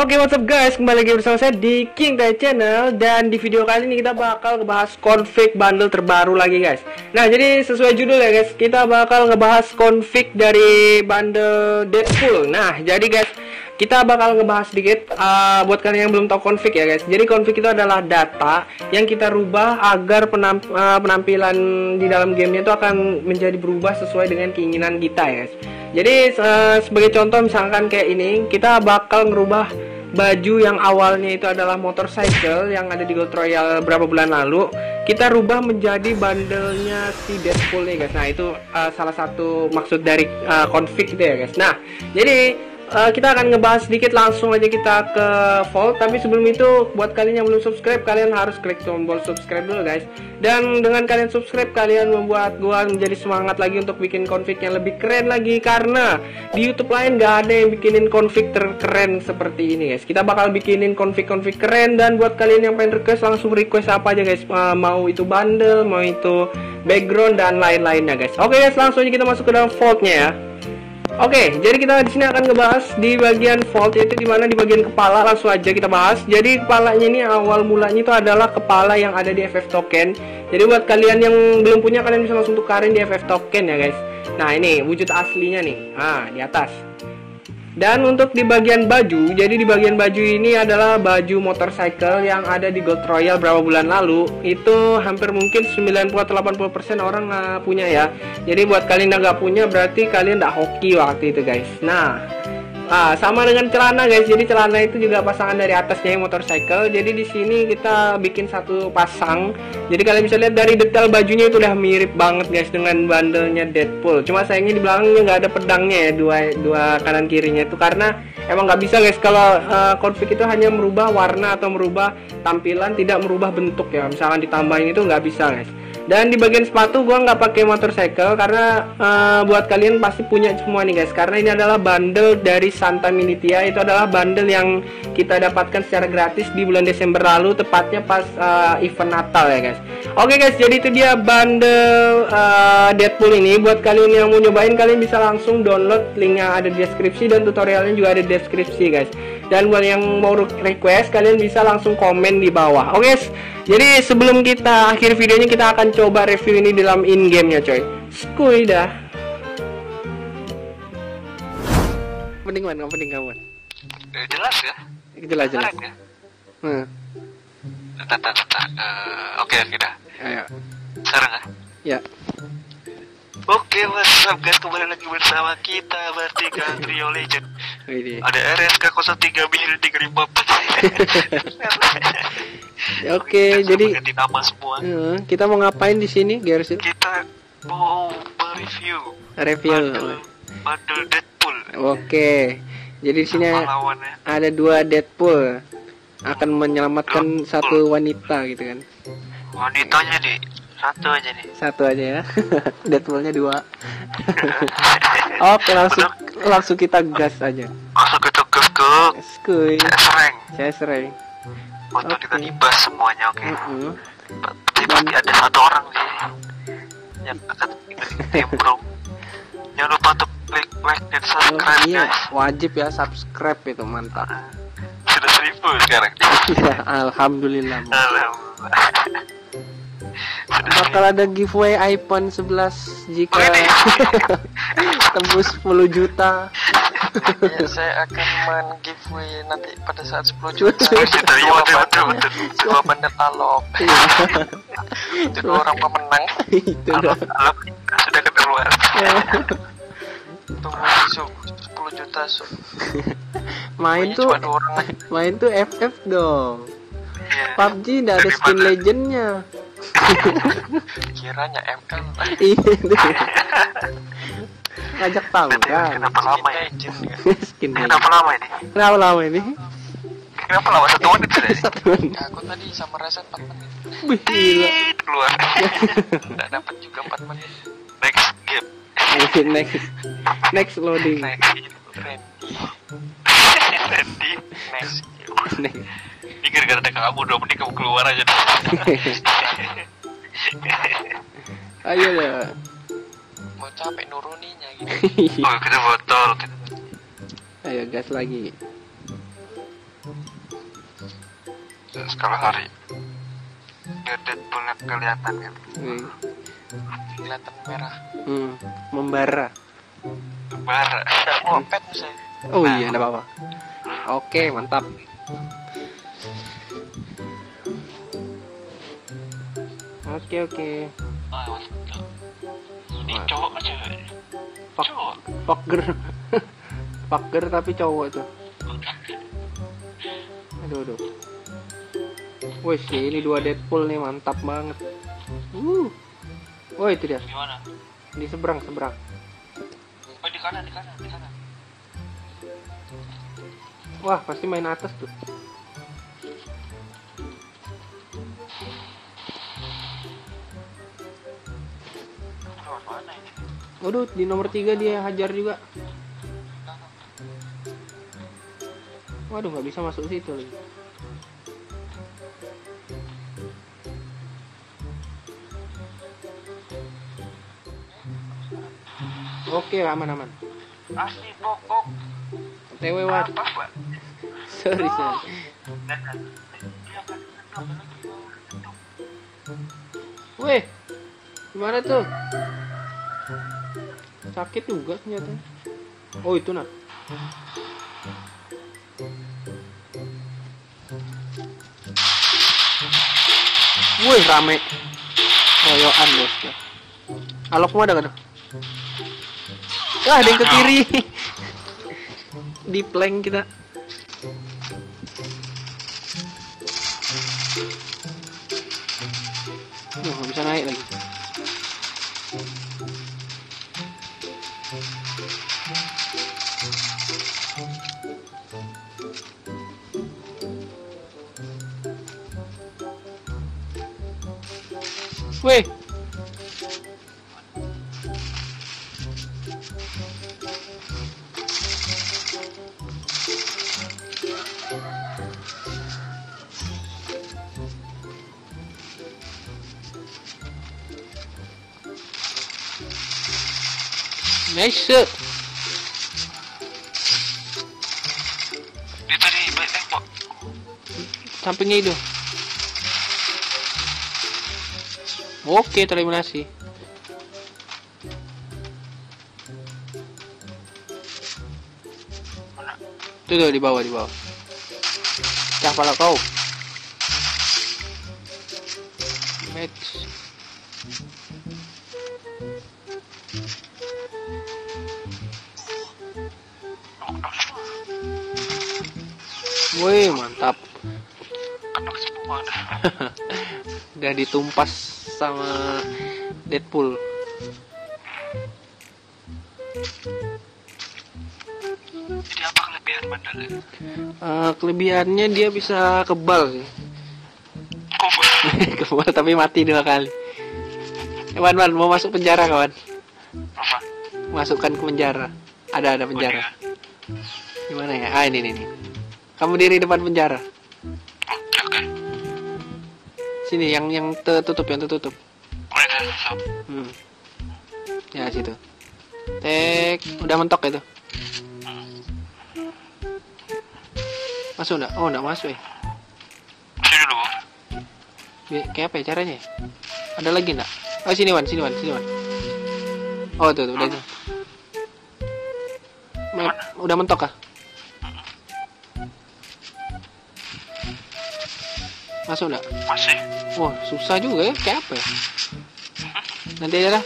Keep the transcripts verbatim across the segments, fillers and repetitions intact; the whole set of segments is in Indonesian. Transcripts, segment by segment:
Oke, okay, what's up guys, kembali lagi bersama saya di KingTae Channel. Dan di video kali ini kita bakal ngebahas config bundle terbaru lagi guys. Nah, jadi sesuai judul ya guys, kita bakal ngebahas config dari bundle Deadpool. Nah, jadi guys, kita bakal ngebahas sedikit uh, buat kalian yang belum tahu config ya guys. Jadi config itu adalah data yang kita rubah agar penamp uh, penampilan di dalam gamenya itu akan menjadi berubah sesuai dengan keinginan kita ya guys. Jadi uh, sebagai contoh misalkan kayak ini, kita bakal ngerubah baju yang awalnya itu adalah motorcycle yang ada di Gold Royale berapa bulan lalu, kita rubah menjadi bandelnya si Deadpool nih guys. Nah, itu uh, salah satu maksud dari uh, config gitu ya guys. Nah, jadi uh, kita akan ngebahas sedikit, langsung aja kita ke vault. Tapi sebelum itu, buat kalian yang belum subscribe, kalian harus klik tombol subscribe dulu guys. Dan dengan kalian subscribe, kalian membuat gua menjadi semangat lagi untuk bikin config yang lebih keren lagi. Karena di YouTube lain gak ada yang bikinin config terkeren seperti ini guys. Kita bakal bikinin config-config keren. Dan buat kalian yang pengen request, langsung request apa aja guys, mau itu bundle, mau itu background, dan lain-lainnya guys. Oke guys, langsung aja kita masuk ke dalam vaultnya ya. Oke, jadi kita di sini akan ngebahas di bagian vault, yaitu dimana di bagian kepala. Langsung aja kita bahas. Jadi kepalanya ini awal mulanya itu adalah kepala yang ada di F F token. Jadi buat kalian yang belum punya, kalian bisa langsung tukarin di F F token ya guys. Nah, ini wujud aslinya nih, ah di atas. Dan untuk di bagian baju, jadi di bagian baju ini adalah baju motorcycle yang ada di Gold Royale berapa bulan lalu. Itu hampir mungkin sembilan puluh sampai delapan puluh persen orang nggak punya ya. Jadi buat kalian yang nggak punya, berarti kalian nggak hoki waktu itu guys. Nah, ah, sama dengan celana guys. Jadi celana itu juga pasangan dari atasnya motorcycle. Jadi di sini kita bikin satu pasang. Jadi kalian bisa lihat dari detail bajunya itu udah mirip banget guys dengan bandelnya Deadpool. Cuma sayangnya di belakangnya nggak ada pedangnya ya, dua dua kanan kirinya itu, karena emang nggak bisa guys kalau uh, config itu hanya merubah warna atau merubah tampilan, tidak merubah bentuk ya. Misalkan ditambahin itu nggak bisa guys. Dan di bagian sepatu gua nggak pakai motorcycle karena uh, buat kalian pasti punya semua nih guys, karena ini adalah bundle dari Santa Minitia. Itu adalah bundle yang kita dapatkan secara gratis di bulan Desember lalu, tepatnya pas uh, event Natal ya guys. Oke guys, jadi itu dia bundle uh, Deadpool ini. Buat kalian yang mau nyobain, kalian bisa langsung download, linknya ada di deskripsi dan tutorialnya juga ada di deskripsi guys. Dan buat yang mau request, kalian bisa langsung komen di bawah. Oke guys, jadi sebelum kita akhir videonya, kita akan coba review ini dalam in gamenya coy. Skuy dah. Opening man, opening kawan. Eh, jelas ya? Jelas jelas. Ya? Hmm. Tata tata. Uh, Oke okay, dah. Ayo. Sekarang ah? Ya. Oke, okay, what's up guys, kembali lagi bersama kita bertiga Trio Legend. Ada R S K nol tiga B nol tiga lima empat. Oke, okay, jadi nama semua. Uh, kita mau ngapain di sini, guys? Kita mau review. Review. Bundle, bundle Deadpool. Oke, okay. Jadi di sini ada dua Deadpool akan menyelamatkan Deadpool. Satu wanita gitu kan? Wanitanya di satu aja nih. Satu aja ya. Deadpoolnya dua. Oke, okay, langsung Udah. langsung kita gas aja. Langsung kita gas ke. Skuy. Saya sereng. Saya sereng. Untuk okay. kita dibahas semuanya, oke. Okay? Uh-huh. Tapi pasti ada satu orang sih yang akan improve. Jangan lupa untuk klik like dan subscribe. Oh, iya. Guys, wajib ya subscribe, itu mantap. Sudah seribu sekarang. Ya, alhamdulillah. Alhamdulillah. Bakal ada giveaway iPhone sebelas jika tembus sepuluh juta. Ya, saya akan main giveaway nanti pada saat sepuluh juta. Dua benda talop. Itu dua orang pemenang. Talop sudah keluar. Tunggu besok sepuluh juta. Main tuh main tuh F F dong. P U B G nggak ada skin legendnya. Kiranya M L. Ngajak tangga. Kenapa lama ya? Kenapa lama ini? Kenapa lama ini? Kenapa lama satu menit sudah? Satu menit. Aku tadi sama reset empat menit. Gila. Keluar. Nggak dapat juga empat menit. Next game. Next. Next loading. Ready. Next. Next. Gara-gara ada kamu dua menit kamu keluar aja. Ayo lah, mau capek nuruninya gitu. Oh, kita botol. Ayo gas lagi. Terus kalau hari Deadpool kelihatan kan? Hmm. Kelihatan merah. Hmm. Membara. Membara. Moped misalnya. Oh nah. Iya, enggak apa-apa. Oke, mantap. Oke, oke. Oh, ini cowok aja. Cowok. Pager. Pager tapi cowok tuh. Aduh, aduh. Wih, ini dua Deadpool nih, mantap banget. Uh. Woi, itu dia. Di mana? Di seberang, seberang. Oh, di kanan, di kanan, di kanan. Wah, pasti main atas tuh. Waduh, di nomor tiga dia hajar juga. Waduh, nggak bisa masuk situ lagi. Oke, aman-aman. Asli pokok. T W wat. Sorry, sorry. Weh, gimana tuh? Sakit juga ternyata. Oh itu nak. Wih rame. Royoan bos ya. Alokmu ada kan? Wah ada yang ke kiri. Di plank kita. Duh, gak bisa naik lagi. Weh. Nice shot. Dia tadi balik tembok. Sampingnya itu. Oke, tereliminasi. Tuh, tuh di bawah, di bawah. Cah pala kau. Match. Woi mantap. Udah ditumpas sama Deadpool. Jadi apa kelebihan bandalnya? Uh, kelebihannya dia bisa kebal sih. Kebal. Kebal tapi mati dua kali. Kawan, kawan mau masuk penjara kawan. Apa? Masukkan ke penjara. Ada ada penjara. Gimana ya? Ah ini ini. Kamu diri depan penjara. Oke. Sini yang yang tertutup yang tertutup. Hmm. Ya situ. Tek, udah mentok itu. Masuk enggak? Oh, enggak masuk ya. Sini dulu. Kayak apa ya caranya? Ada lagi enggak? Oh, sini Wan, sini Wan, sini Wan. Oh, tuh, tuh udah itu. Udah mentok kah? Masuk enggak? Masih. Wah, susah juga ya. Kayak apa ya? Nanti aja lah.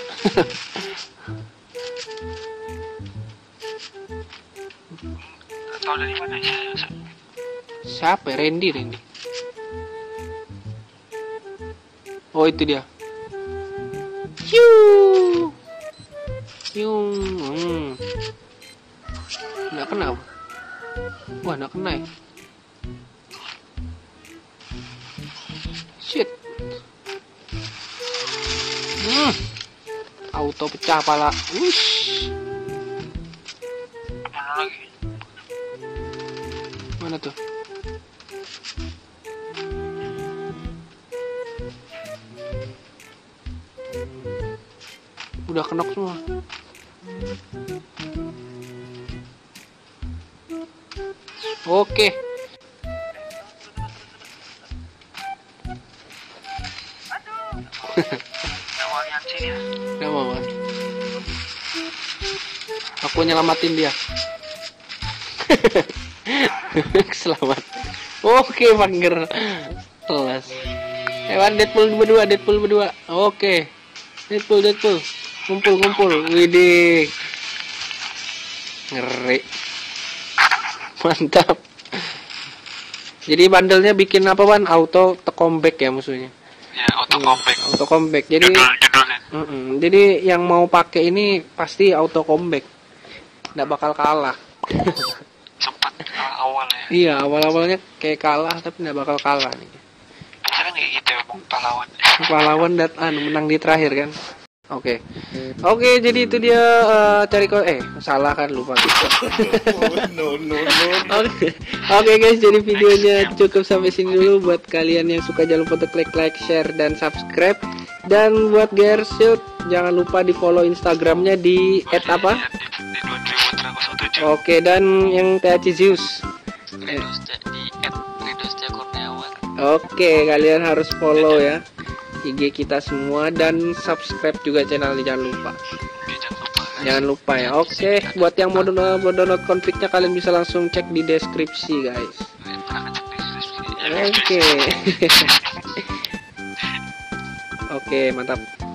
Tahu dari mana ya? Siapa? Randy, Randy. Oh, itu dia. Hiu. Hiu. Hmm. Enggak kena. Wah, enggak kena ya. Shit. Hmm. Auto pecah pala. Ush. Mana lagi? Mana tuh? Udah kenok semua. Oke. Gak apa-apa. Aku nyelamatin dia. Selamat. Oke, Bangger. Kelas. Hewan Deadpool berdua, Deadpool berdua. Oke. Deadpool, Deadpool. Kumpul, kumpul. Widih. Ngeri. Mantap. Jadi bandelnya bikin apa, Wan? Auto comeback ya musuhnya. Ya, auto comeback. Auto comeback. Jadi judul, uh -uh. Jadi yang mau pakai ini pasti auto comeback. Nggak bakal kalah. Sempat kalah awal ya. Iya, awal-awalnya kayak kalah tapi nggak bakal kalah nih. Biasanya kayak gitu emang pahlawan. Pahlawan dan anu menang di terakhir kan. Oke, okay. oke okay, jadi itu dia uh, cari ko eh salah kan lupa. no, no, no, no. Oke, okay. okay, guys, jadi videonya cukup sampai sini dulu. Buat kalian yang suka jangan lupa klik like, share, dan subscribe. Dan buat Gear Shield jangan lupa di follow Instagramnya di at apa? Oke, okay, dan yang T H C Zeus. Eh. Oke, okay, kalian harus follow ya I G kita semua dan subscribe juga channelnya, jangan lupa. Jangan lupa ya. Oke, okay. buat yang mau download konfliknya kalian bisa langsung cek di deskripsi, guys. Oke. Okay. Oke, okay, mantap.